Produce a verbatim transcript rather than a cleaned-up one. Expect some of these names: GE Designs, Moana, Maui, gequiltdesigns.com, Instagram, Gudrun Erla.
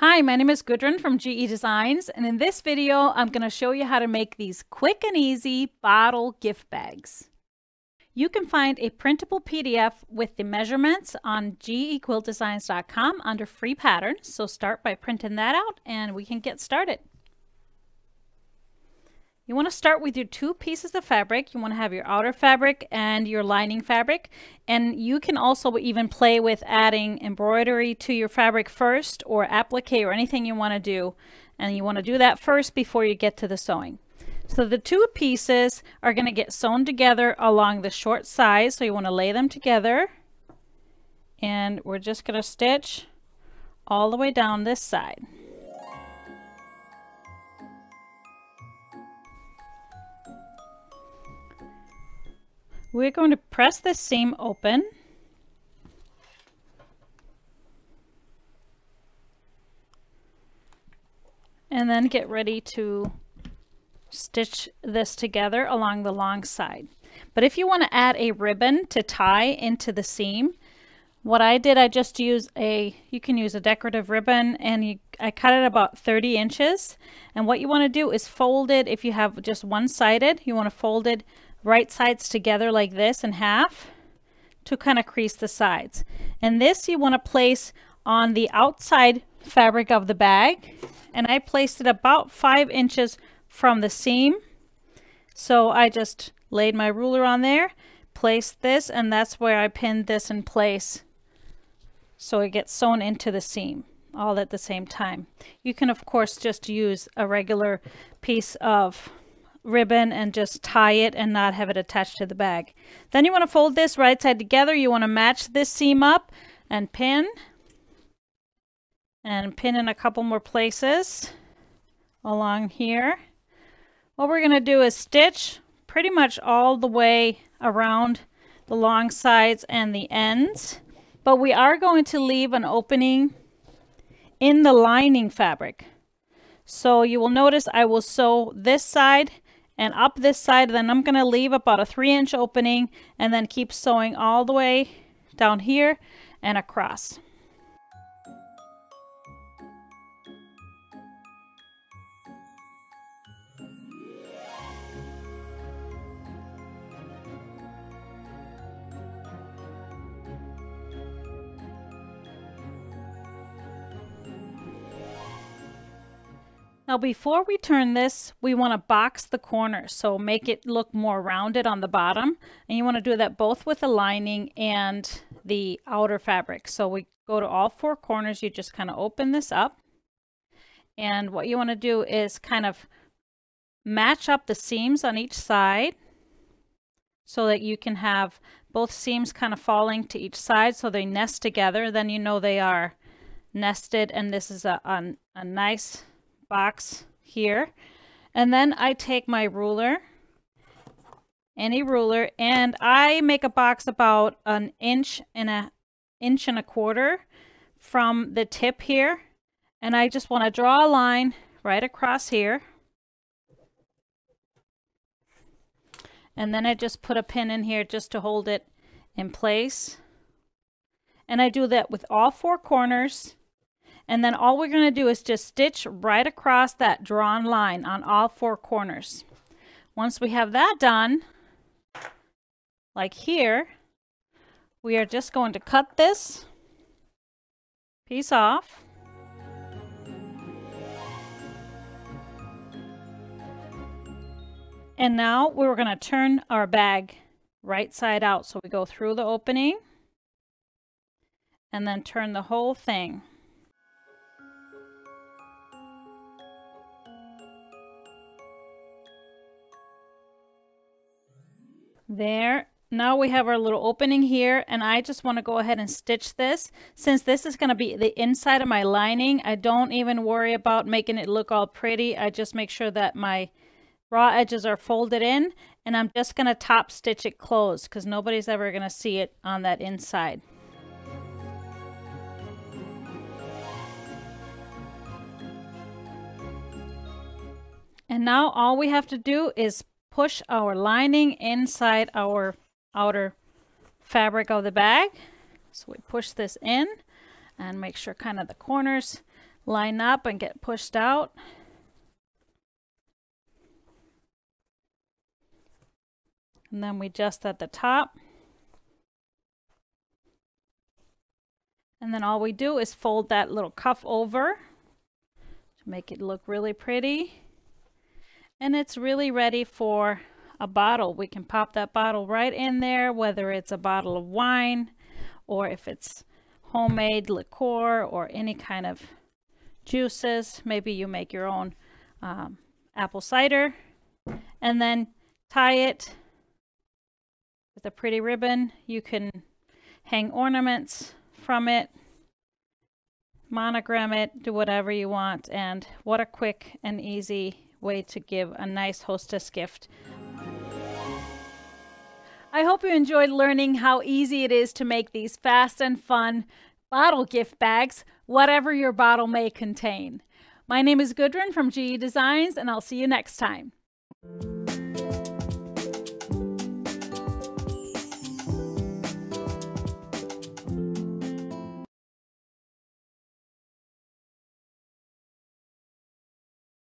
Hi, my name is Gudrun from G E Designs, and in this video, I'm going to show you how to make these quick and easy bottle gift bags. You can find a printable P D F with the measurements on G E quilt designs dot com under free patterns, so start by printing that out and we can get started. You want to start with your two pieces of fabric. You want to have your outer fabric and your lining fabric. And you can also even play with adding embroidery to your fabric first, or applique, or anything you want to do. And you want to do that first before you get to the sewing. So the two pieces are going to get sewn together along the short side. So you want to lay them together. And we're just going to stitch all the way down this side. We're going to press this seam open. And then get ready to stitch this together along the long side. But if you want to add a ribbon to tie into the seam, what I did, I just use a, you can use a decorative ribbon, and you, I cut it about thirty inches. And what you want to do is fold it. If you have just one-sided, you want to fold it right sides together like this in half to kind of crease the sides. And this you want to place on the outside fabric of the bag, and I placed it about five inches from the seam. So I just laid my ruler on there, placed this, and that's where I pinned this in place so it gets sewn into the seam all at the same time. You can of course just use a regular piece of ribbon and just tie it and not have it attached to the bag. Then you want to fold this right side together. You want to match this seam up and pin, and pin in a couple more places along here. What we're going to do is stitch pretty much all the way around the long sides and the ends, but we are going to leave an opening in the lining fabric. So you will notice I will sew this side and up this side, then I'm going to leave about a three inch opening and then keep sewing all the way down here and across. Now before we turn this, we want to box the corners, so make it look more rounded on the bottom. And you want to do that both with the lining and the outer fabric. So we go to all four corners, you just kind of open this up. And what you want to do is kind of match up the seams on each side so that you can have both seams kind of falling to each side so they nest together. Then you know they are nested, and this is a, a, a nice box here. And then I take my ruler, any ruler, and I make a box about an inch and a inch and a quarter from the tip here, and I just want to draw a line right across here, and then I just put a pin in here just to hold it in place. And I do that with all four corners. And then all we're going to do is just stitch right across that drawn line on all four corners. Once we have that done, like here, we are just going to cut this piece off. And now we're going to turn our bag right side out. So we go through the opening and then turn the whole thing. There, now we have our little opening here, and I just want to go ahead and stitch this. Since this is going to be the inside of my lining, I don't even worry about making it look all pretty. I just make sure that my raw edges are folded in, and I'm just going to top stitch it closed because nobody's ever going to see it on that inside. And now all we have to do is push our lining inside our outer fabric of the bag. So we push this in and make sure kind of the corners line up and get pushed out. And then we just at the top. And then all we do is fold that little cuff over to make it look really pretty. And it's really ready for a bottle. We can pop that bottle right in there, whether it's a bottle of wine or if it's homemade liqueur or any kind of juices. Maybe you make your own um, apple cider, and then tie it with a pretty ribbon. You can hang ornaments from it, monogram it, do whatever you want. And what a quick and easy way to give a nice hostess gift. I hope you enjoyed learning how easy it is to make these fast and fun bottle gift bags, whatever your bottle may contain. My name is Gudrun from G E Designs, and I'll see you next time.